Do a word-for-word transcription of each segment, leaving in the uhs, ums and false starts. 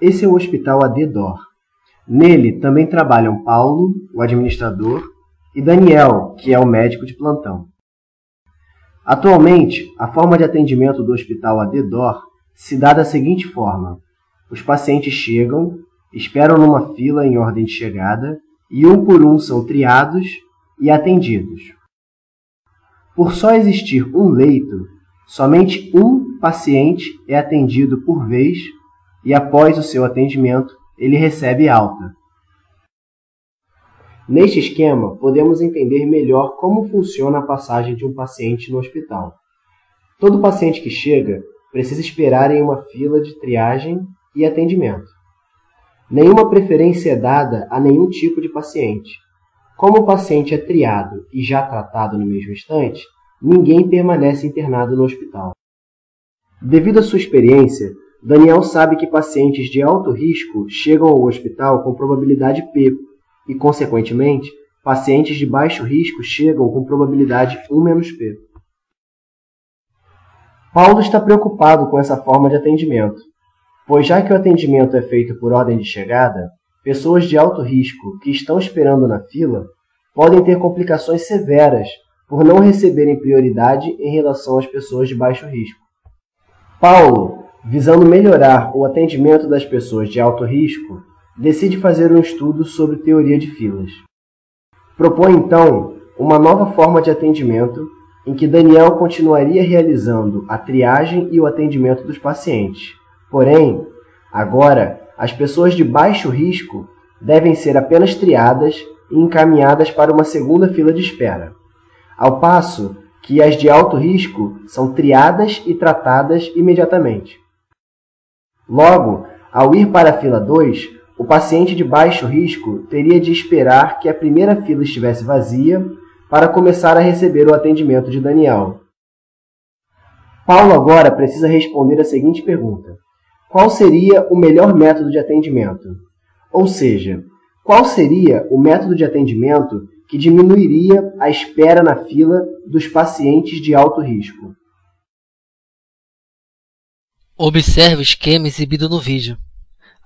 Esse é o hospital AD'Dor. Nele também trabalham Paulo, o administrador, e Daniel, que é o médico de plantão. Atualmente, a forma de atendimento do hospital AD'Dor se dá da seguinte forma. Os pacientes chegam, esperam numa fila em ordem de chegada e um por um são triados e atendidos. Por só existir um leito, somente um paciente é atendido por vez e após o seu atendimento ele recebe alta. Neste esquema, podemos entender melhor como funciona a passagem de um paciente no hospital. Todo paciente que chega precisa esperar em uma fila de triagem e atendimento. Nenhuma preferência é dada a nenhum tipo de paciente. Como o paciente é triado e já tratado no mesmo instante, ninguém permanece internado no hospital. Devido à sua experiência, Daniel sabe que pacientes de alto risco chegam ao hospital com probabilidade P e, consequentemente, pacientes de baixo risco chegam com probabilidade um menos P. Paulo está preocupado com essa forma de atendimento, pois já que o atendimento é feito por ordem de chegada, pessoas de alto risco que estão esperando na fila podem ter complicações severas por não receberem prioridade em relação às pessoas de baixo risco. Paulo, visando melhorar o atendimento das pessoas de alto risco, decide fazer um estudo sobre teoria de filas. Propõe, então, uma nova forma de atendimento em que Daniel continuaria realizando a triagem e o atendimento dos pacientes. Porém, agora, as pessoas de baixo risco devem ser apenas triadas e encaminhadas para uma segunda fila de espera, ao passo que as de alto risco são triadas e tratadas imediatamente. Logo, ao ir para a fila dois, o paciente de baixo risco teria de esperar que a primeira fila estivesse vazia para começar a receber o atendimento de Daniel. Paulo agora precisa responder a seguinte pergunta. Qual seria o melhor método de atendimento? Ou seja, qual seria o método de atendimento que diminuiria a espera na fila dos pacientes de alto risco? Observe o esquema exibido no vídeo.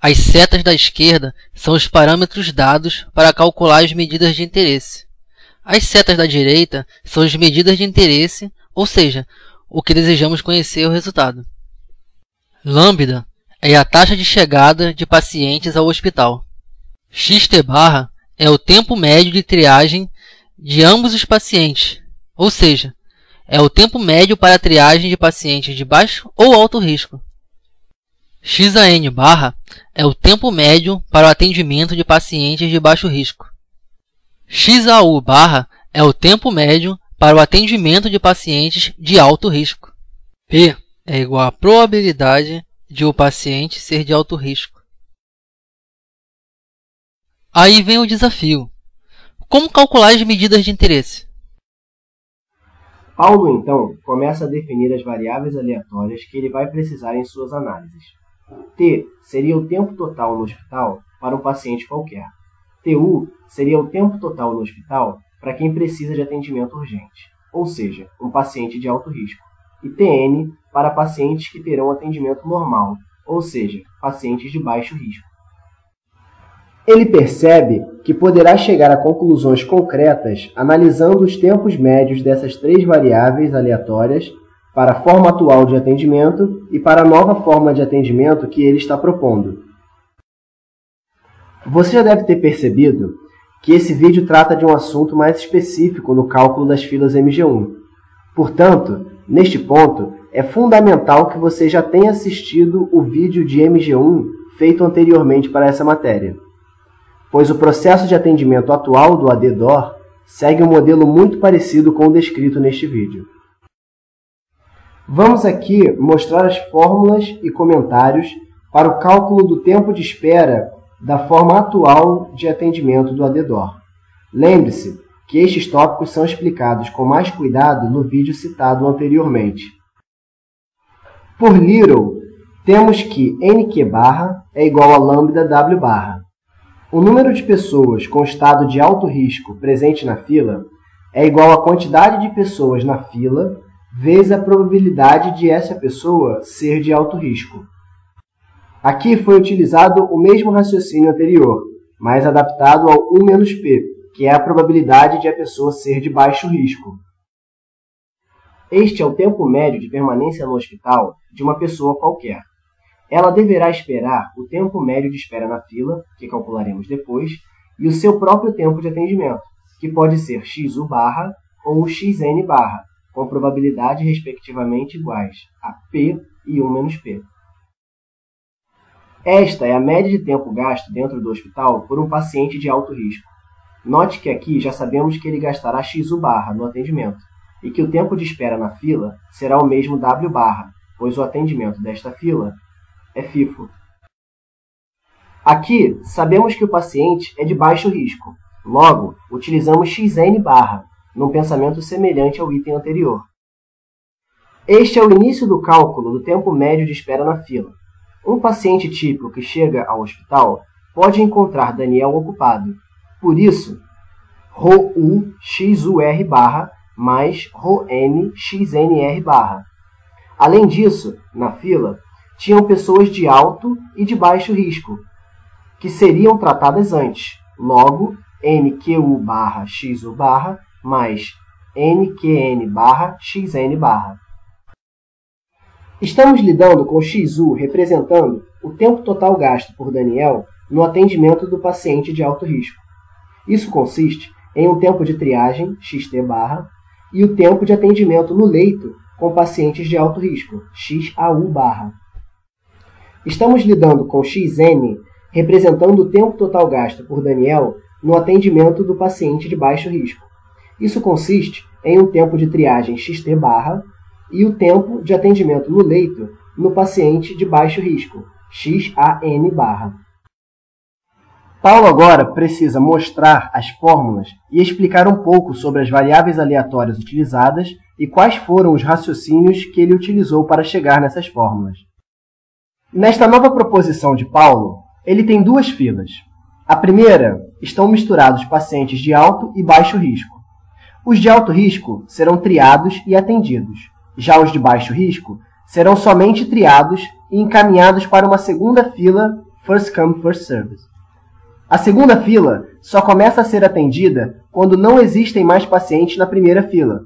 As setas da esquerda são os parâmetros dados para calcular as medidas de interesse. As setas da direita são as medidas de interesse, ou seja, o que desejamos conhecer o resultado. Lambda é a taxa de chegada de pacientes ao hospital. Xt barra é o tempo médio de triagem de ambos os pacientes, ou seja, é o tempo médio para a triagem de pacientes de baixo ou alto risco. Xan barra é o tempo médio para o atendimento de pacientes de baixo risco. Xau barra é o tempo médio para o atendimento de pacientes de alto risco. P é igual à probabilidade de o paciente ser de alto risco. Aí vem o desafio. Como calcular as medidas de interesse? Paulo, então, começa a definir as variáveis aleatórias que ele vai precisar em suas análises. T seria o tempo total no hospital para um paciente qualquer. T U seria o tempo total no hospital para quem precisa de atendimento urgente, ou seja, um paciente de alto risco. E T N para pacientes que terão atendimento normal, ou seja, pacientes de baixo risco. Ele percebe que poderá chegar a conclusões concretas analisando os tempos médios dessas três variáveis aleatórias para a forma atual de atendimento e para a nova forma de atendimento que ele está propondo. Você já deve ter percebido que esse vídeo trata de um assunto mais específico no cálculo das filas M G um. Portanto, neste ponto, é fundamental que você já tenha assistido o vídeo de M G um feito anteriormente para essa matéria, pois o processo de atendimento atual do AD'Dor segue um modelo muito parecido com o descrito neste vídeo. Vamos aqui mostrar as fórmulas e comentários para o cálculo do tempo de espera da forma atual de atendimento do AD'Dor. Lembre-se que estes tópicos são explicados com mais cuidado no vídeo citado anteriormente. Por Little, temos que N Q barra é igual a lambda W barra. O número de pessoas com estado de alto risco presente na fila é igual à quantidade de pessoas na fila vezes a probabilidade de essa pessoa ser de alto risco. Aqui foi utilizado o mesmo raciocínio anterior, mas adaptado ao um menos P, que é a probabilidade de a pessoa ser de baixo risco. Este é o tempo médio de permanência no hospital de uma pessoa qualquer. Ela deverá esperar o tempo médio de espera na fila, que calcularemos depois, e o seu próprio tempo de atendimento, que pode ser X U barra ou X N barra, com probabilidades respectivamente iguais a P e um menos P. Esta é a média de tempo gasto dentro do hospital por um paciente de alto risco. Note que aqui já sabemos que ele gastará X U barra no atendimento e que o tempo de espera na fila será o mesmo W barra, pois o atendimento desta fila é FIFO. Aqui, sabemos que o paciente é de baixo risco. Logo, utilizamos X N barra, num pensamento semelhante ao item anterior. Este é o início do cálculo do tempo médio de espera na fila. Um paciente típico que chega ao hospital pode encontrar Daniel ocupado. Por isso, R O U X U R barra mais R O N X N R barra. Além disso, na fila, tinham pessoas de alto e de baixo risco, que seriam tratadas antes. Logo, N Q U barra X U barra mais N Q N barra X N barra. Estamos lidando com X U representando o tempo total gasto por Daniel no atendimento do paciente de alto risco. Isso consiste em um tempo de triagem, X T barra, e o tempo de atendimento no leito com pacientes de alto risco, X A U barra. Estamos lidando com X N, representando o tempo total gasto por Daniel no atendimento do paciente de baixo risco. Isso consiste em um tempo de triagem X T barra e o tempo de atendimento no leito no paciente de baixo risco, X A N barra. Paulo agora precisa mostrar as fórmulas e explicar um pouco sobre as variáveis aleatórias utilizadas e quais foram os raciocínios que ele utilizou para chegar nessas fórmulas. Nesta nova proposição de Paulo, ele tem duas filas. A primeira, estão misturados pacientes de alto e baixo risco. Os de alto risco serão triados e atendidos. Já os de baixo risco serão somente triados e encaminhados para uma segunda fila, first come, first served. A segunda fila só começa a ser atendida quando não existem mais pacientes na primeira fila.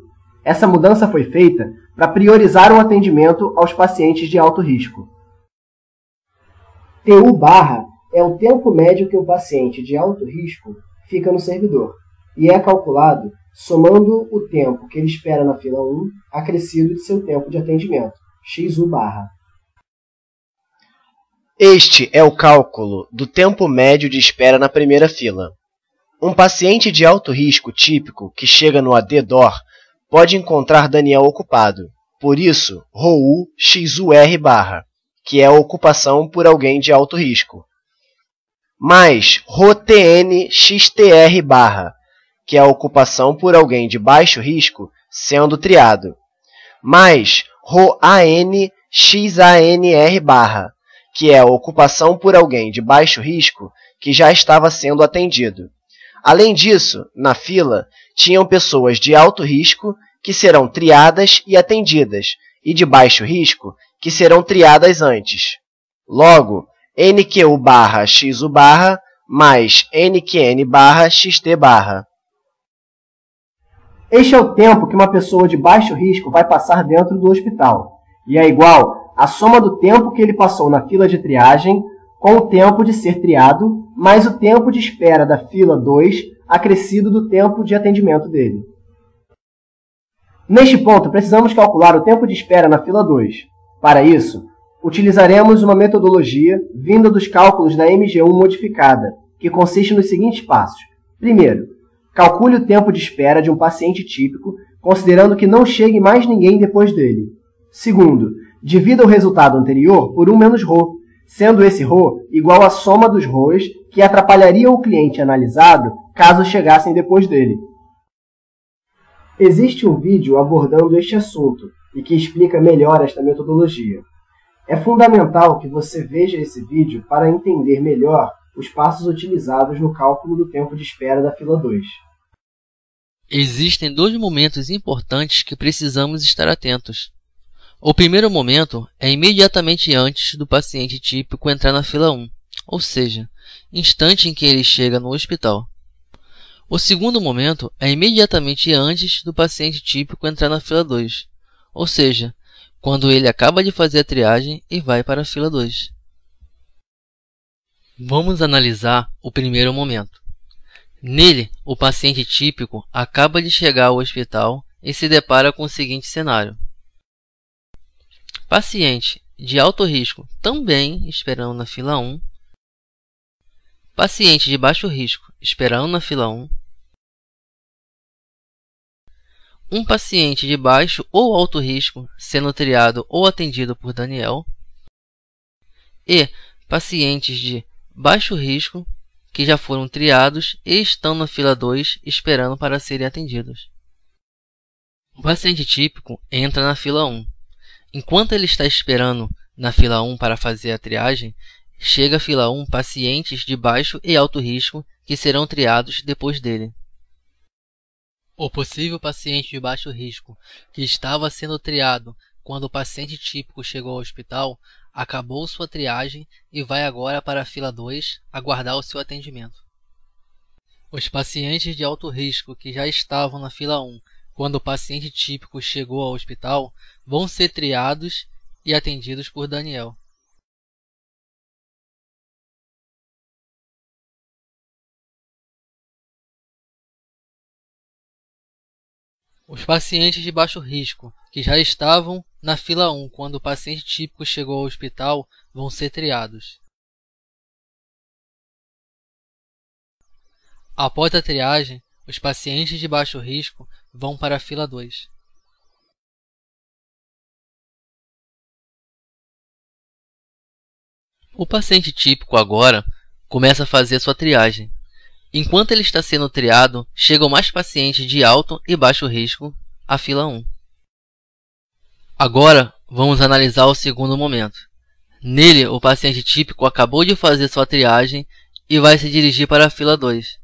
Essa mudança foi feita para priorizar o atendimento aos pacientes de alto risco. T U barra é o tempo médio que um paciente de alto risco fica no servidor e é calculado somando o tempo que ele espera na fila um acrescido de seu tempo de atendimento, X U barra. Este é o cálculo do tempo médio de espera na primeira fila. Um paciente de alto risco típico que chega no A D'Dor pode encontrar Daniel ocupado, por isso R O U X U R barra, que é a ocupação por alguém de alto risco, mais R O T N X T R barra, que é a ocupação por alguém de baixo risco sendo triado, mais R O A N X A N R barra, que é a ocupação por alguém de baixo risco que já estava sendo atendido. Além disso, na fila, tinham pessoas de alto risco que serão triadas e atendidas, e de baixo risco que serão triadas antes. Logo, N Q U barra X U barra mais N Q N barra X T barra. Este é o tempo que uma pessoa de baixo risco vai passar dentro do hospital, e é igual a soma do tempo que ele passou na fila de triagem com o tempo de ser triado, mais o tempo de espera da fila dois, acrescido do tempo de atendimento dele. Neste ponto, precisamos calcular o tempo de espera na fila dois. Para isso, utilizaremos uma metodologia vinda dos cálculos da M G um modificada, que consiste nos seguintes passos. Primeiro, calcule o tempo de espera de um paciente típico, considerando que não chegue mais ninguém depois dele. Segundo, divida o resultado anterior por um menos Rho, sendo esse Rho igual à soma dos Rhos que atrapalharia o cliente analisado caso chegassem depois dele. Existe um vídeo abordando este assunto e que explica melhor esta metodologia. É fundamental que você veja esse vídeo para entender melhor os passos utilizados no cálculo do tempo de espera da fila dois. Existem dois momentos importantes que precisamos estar atentos. O primeiro momento é imediatamente antes do paciente típico entrar na fila um, ou seja, instante em que ele chega no hospital. O segundo momento é imediatamente antes do paciente típico entrar na fila dois, ou seja, quando ele acaba de fazer a triagem e vai para a fila dois. Vamos analisar o primeiro momento. Nele, o paciente típico acaba de chegar ao hospital e se depara com o seguinte cenário. Paciente de alto risco também esperando na fila um. Paciente de baixo risco esperando na fila um. Um paciente de baixo ou alto risco sendo triado ou atendido por Daniel. E pacientes de baixo risco que já foram triados e estão na fila dois esperando para serem atendidos. O paciente típico entra na fila um. Enquanto ele está esperando na fila um para fazer a triagem, chega à fila um pacientes de baixo e alto risco que serão triados depois dele. O possível paciente de baixo risco que estava sendo triado quando o paciente típico chegou ao hospital acabou sua triagem e vai agora para a fila dois aguardar o seu atendimento. Os pacientes de alto risco que já estavam na fila um quando o paciente típico chegou ao hospital vão ser triados e atendidos por Daniel. Os pacientes de baixo risco, que já estavam na fila um quando o paciente típico chegou ao hospital, vão ser triados. Após a triagem, os pacientes de baixo risco vão para a fila dois. O paciente típico agora começa a fazer sua triagem. Enquanto ele está sendo triado, chegam mais pacientes de alto e baixo risco à fila um. Agora, vamos analisar o segundo momento. Nele, o paciente típico acabou de fazer sua triagem e vai se dirigir para a fila dois.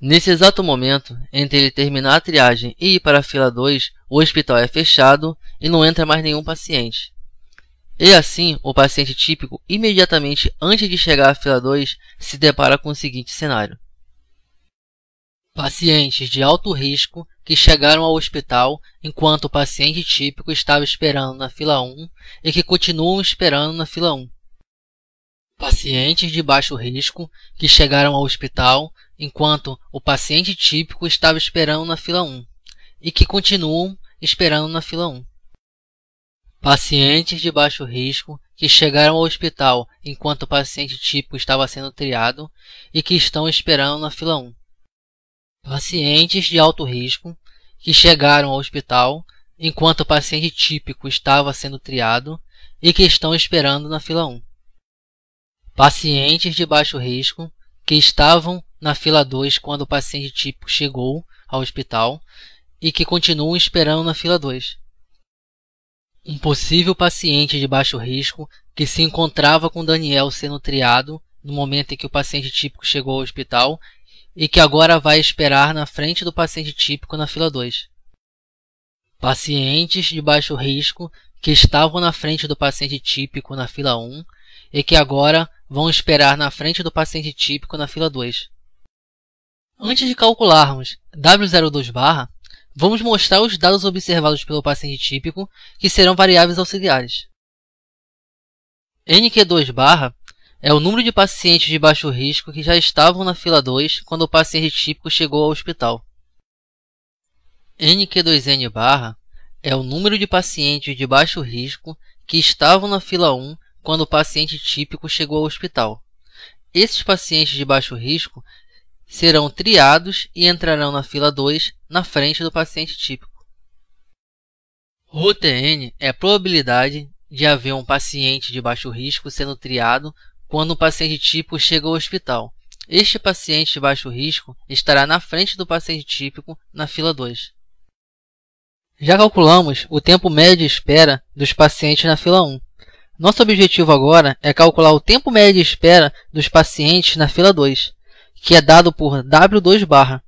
Nesse exato momento, entre ele terminar a triagem e ir para a fila dois, o hospital é fechado e não entra mais nenhum paciente. E assim, o paciente típico, imediatamente antes de chegar à fila dois, se depara com o seguinte cenário. Pacientes de alto risco que chegaram ao hospital enquanto o paciente típico estava esperando na fila um e que continuam esperando na fila um. Pacientes de baixo risco que chegaram ao hospital enquanto o paciente típico estava esperando na fila um e que continuam esperando na fila um. Pacientes de baixo risco que chegaram ao hospital enquanto o paciente típico estava sendo triado e que estão esperando na fila um. Pacientes de alto risco que chegaram ao hospital enquanto o paciente típico estava sendo triado e que estão esperando na fila um. Pacientes de baixo risco que estavam na fila dois quando o paciente típico chegou ao hospital e que continuam esperando na fila dois. Um possível paciente de baixo risco que se encontrava com Daniel sendo triado no momento em que o paciente típico chegou ao hospital e que agora vai esperar na frente do paciente típico na fila dois. Pacientes de baixo risco que estavam na frente do paciente típico na fila um e que agora vão esperar na frente do paciente típico na fila dois. Antes de calcularmos W zero dois barra, vamos mostrar os dados observados pelo paciente típico, que serão variáveis auxiliares. N Q dois barra é o número de pacientes de baixo risco que já estavam na fila dois quando o paciente típico chegou ao hospital. N Q dois N barra é o número de pacientes de baixo risco que estavam na fila um quando o paciente típico chegou ao hospital. Esses pacientes de baixo risco serão triados e entrarão na fila dois na frente do paciente típico. ρTN é a probabilidade de haver um paciente de baixo risco sendo triado quando o paciente típico chega ao hospital. Este paciente de baixo risco estará na frente do paciente típico na fila dois. Já calculamos o tempo médio de espera dos pacientes na fila um. Nosso objetivo agora é calcular o tempo médio de espera dos pacientes na fila dois, que é dado por W dois barra.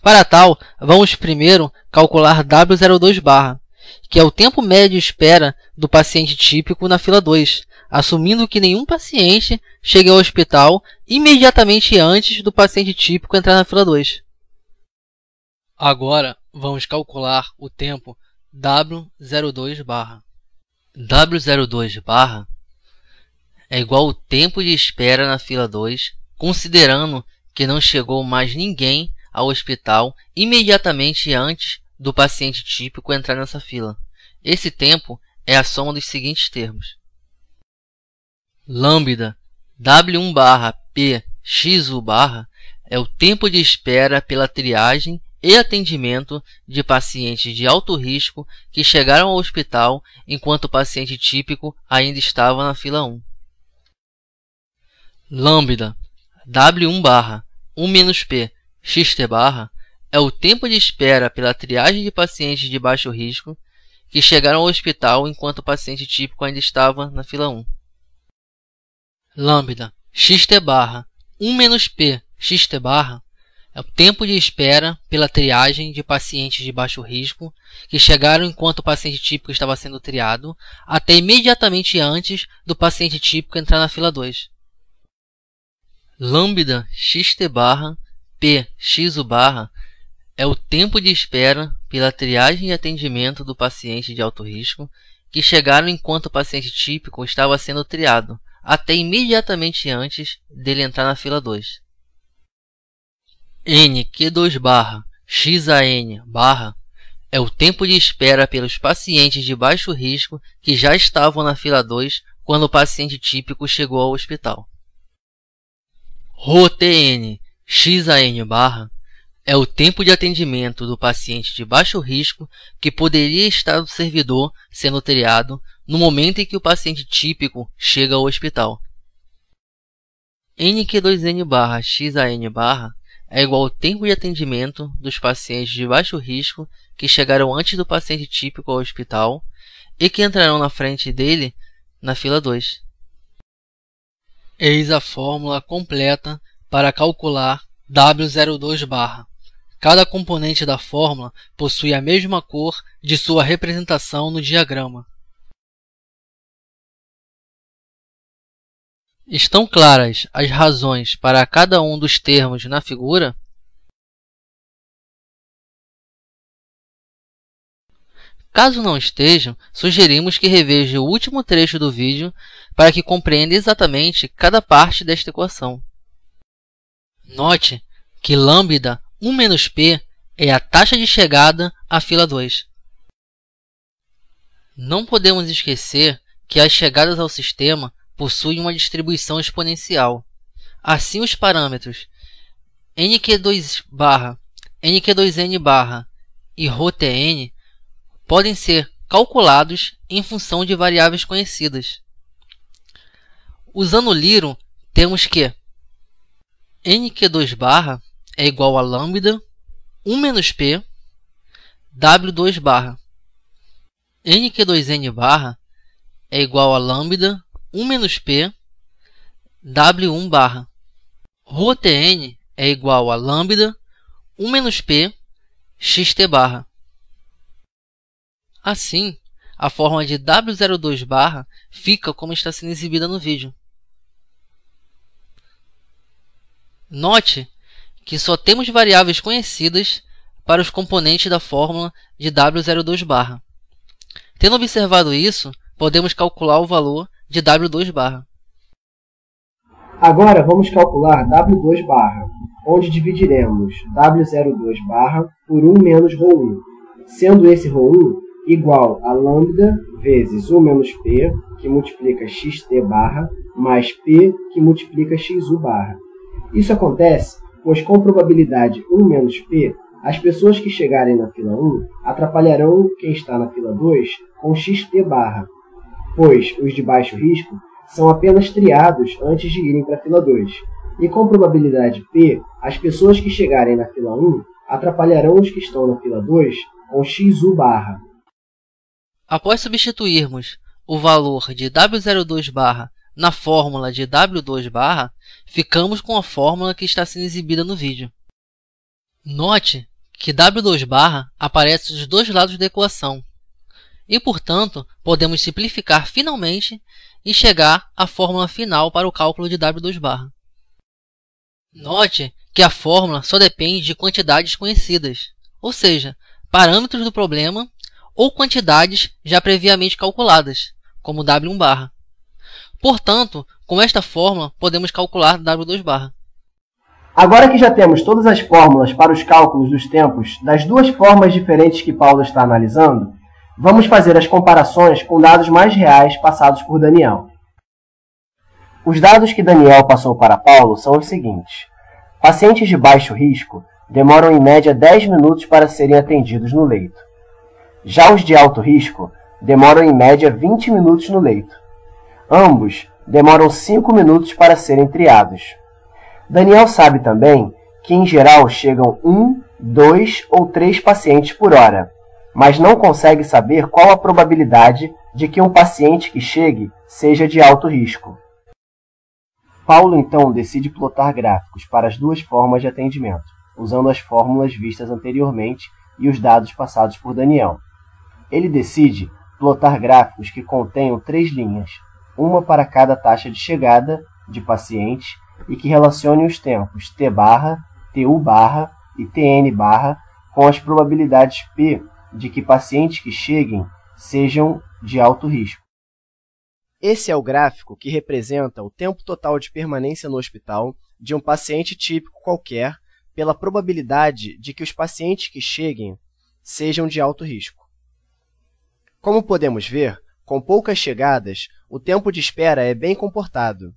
Para tal, vamos primeiro calcular W zero dois barra, que é o tempo médio de espera do paciente típico na fila dois, assumindo que nenhum paciente chegue ao hospital imediatamente antes do paciente típico entrar na fila dois. Agora, vamos calcular o tempo W zero dois barra. W zero dois barra é igual ao tempo de espera na fila dois, considerando que não chegou mais ninguém ao hospital imediatamente antes do paciente típico entrar nessa fila. Esse tempo é a soma dos seguintes termos. Lambda W um barra P X U barra é o tempo de espera pela triagem e atendimento de pacientes de alto risco que chegaram ao hospital enquanto o paciente típico ainda estava na fila um. Lambda W um barra um menos P X T barra é o tempo de espera pela triagem de pacientes de baixo risco que chegaram ao hospital enquanto o paciente típico ainda estava na fila um. Lambda X T barra um menos P X T barra é o tempo de espera pela triagem de pacientes de baixo risco que chegaram enquanto o paciente típico estava sendo triado até imediatamente antes do paciente típico entrar na fila dois. Lambda X T barra P X U barra é o tempo de espera pela triagem e atendimento do paciente de alto risco que chegaram enquanto o paciente típico estava sendo triado, até imediatamente antes dele entrar na fila dois. N Q dois barra X A N barra é o tempo de espera pelos pacientes de baixo risco que já estavam na fila dois quando o paciente típico chegou ao hospital. R H O T N X A N barra é o tempo de atendimento do paciente de baixo risco que poderia estar do servidor sendo triado no momento em que o paciente típico chega ao hospital. N Q dois N barra X A N barra é igual ao tempo de atendimento dos pacientes de baixo risco que chegaram antes do paciente típico ao hospital e que entrarão na frente dele na fila dois. Eis a fórmula completa para calcular W zero dois barra. Cada componente da fórmula possui a mesma cor de sua representação no diagrama. Estão claras as razões para cada um dos termos na figura? Caso não estejam, sugerimos que reveja o último trecho do vídeo para que compreenda exatamente cada parte desta equação. Note que lambda um menos P é a taxa de chegada à fila dois. Não podemos esquecer que as chegadas ao sistema possuem uma distribuição exponencial. Assim, os parâmetros N Q dois barra, N Q dois N barra e R H O T N podem ser calculados em função de variáveis conhecidas. Usando o Little, temos que N Q dois barra é igual a lambda um menos P W dois barra. N Q dois N barra é igual a lambda um menos P W um barra. R H O T N é igual a lambda um menos P X T barra. Assim, a forma de W zero dois barra fica como está sendo exibida no vídeo. Note que só temos variáveis conhecidas para os componentes da fórmula de W zero dois barra. Tendo observado isso, podemos calcular o valor de W dois barra. Agora vamos calcular W dois barra, onde dividiremos W zero dois barra por um menos R H O um, sendo esse R H O um igual a lambda vezes um menos P, que multiplica X T barra, mais P, que multiplica X U barra. Isso acontece pois, com probabilidade um menos P, as pessoas que chegarem na fila um atrapalharão quem está na fila dois com X T barra, pois os de baixo risco são apenas triados antes de irem para a fila dois. E com probabilidade P, as pessoas que chegarem na fila um atrapalharão os que estão na fila dois com X U barra. Após substituirmos o valor de W zero dois barra na fórmula de W dois barra, ficamos com a fórmula que está sendo exibida no vídeo. Note que W dois barra aparece dos dois lados da equação. e, portanto, podemos simplificar finalmente e chegar à fórmula final para o cálculo de W dois barra. Note que a fórmula só depende de quantidades conhecidas, ou seja, parâmetros do problema ou quantidades já previamente calculadas, como W um barra. Portanto, com esta fórmula, podemos calcular W dois barra. Agora que já temos todas as fórmulas para os cálculos dos tempos das duas formas diferentes que Paulo está analisando, vamos fazer as comparações com dados mais reais passados por Daniel. Os dados que Daniel passou para Paulo são os seguintes. Pacientes de baixo risco demoram em média dez minutos para serem atendidos no leito. Já os de alto risco demoram em média vinte minutos no leito. Ambos demoram cinco minutos para serem triados. Daniel sabe também que, em geral, chegam um, dois ou três pacientes por hora, mas não consegue saber qual a probabilidade de que um paciente que chegue seja de alto risco. Paulo, então, decide plotar gráficos para as duas formas de atendimento, usando as fórmulas vistas anteriormente e os dados passados por Daniel. Ele decide plotar gráficos que contenham três linhas, uma para cada taxa de chegada de paciente, e que relacione os tempos T barra, T U barra e T N barra com as probabilidades P de que pacientes que cheguem sejam de alto risco. Esse é o gráfico que representa o tempo total de permanência no hospital de um paciente típico qualquer pela probabilidade de que os pacientes que cheguem sejam de alto risco. Como podemos ver, com poucas chegadas, o tempo de espera é bem comportado.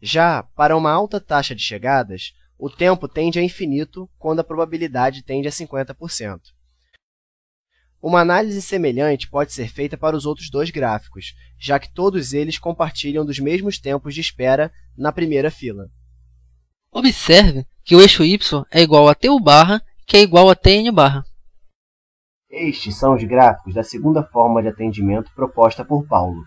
Já para uma alta taxa de chegadas, o tempo tende a infinito quando a probabilidade tende a cinquenta por cento. Uma análise semelhante pode ser feita para os outros dois gráficos, já que todos eles compartilham dos mesmos tempos de espera na primeira fila. Observe que o eixo Y é igual a T U barra, que é igual a T N barra. Estes são os gráficos da segunda forma de atendimento proposta por Paulo.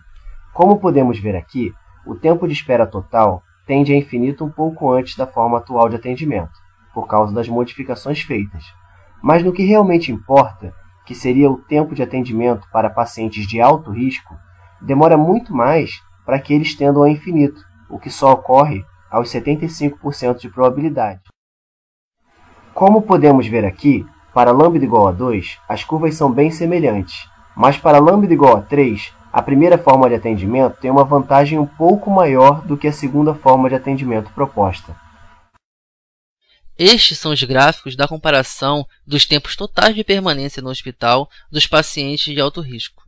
Como podemos ver aqui, o tempo de espera total tende a infinito um pouco antes da forma atual de atendimento, por causa das modificações feitas. Mas no que realmente importa, que seria o tempo de atendimento para pacientes de alto risco, demora muito mais para que eles tendam a infinito, o que só ocorre aos setenta e cinco por cento de probabilidade. Como podemos ver aqui, para lambda igual a dois, as curvas são bem semelhantes, mas para lambda igual a três, a primeira forma de atendimento tem uma vantagem um pouco maior do que a segunda forma de atendimento proposta. Estes são os gráficos da comparação dos tempos totais de permanência no hospital dos pacientes de alto risco.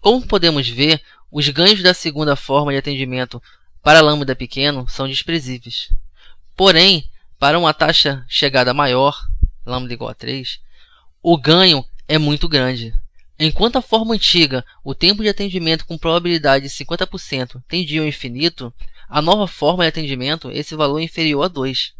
Como podemos ver, os ganhos da segunda forma de atendimento para lambda pequeno são desprezíveis. Porém, para uma taxa chegada maior, lambda igual a três, o ganho é muito grande. Enquanto a forma antiga, o tempo de atendimento com probabilidade de cinquenta por cento tendia ao infinito, a nova forma de atendimento, esse valor é inferior a dois.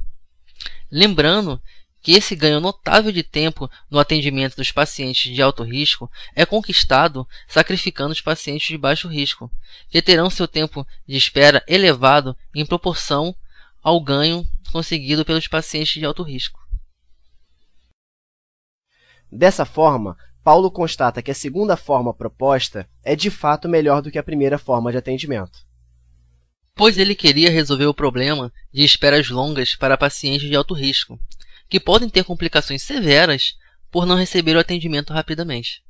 Lembrando que esse ganho notável de tempo no atendimento dos pacientes de alto risco é conquistado sacrificando os pacientes de baixo risco, que terão seu tempo de espera elevado em proporção ao ganho conseguido pelos pacientes de alto risco. Dessa forma, Paulo constata que a segunda forma proposta é de fato melhor do que a primeira forma de atendimento, pois ele queria resolver o problema de esperas longas para pacientes de alto risco, que podem ter complicações severas por não receber o atendimento rapidamente.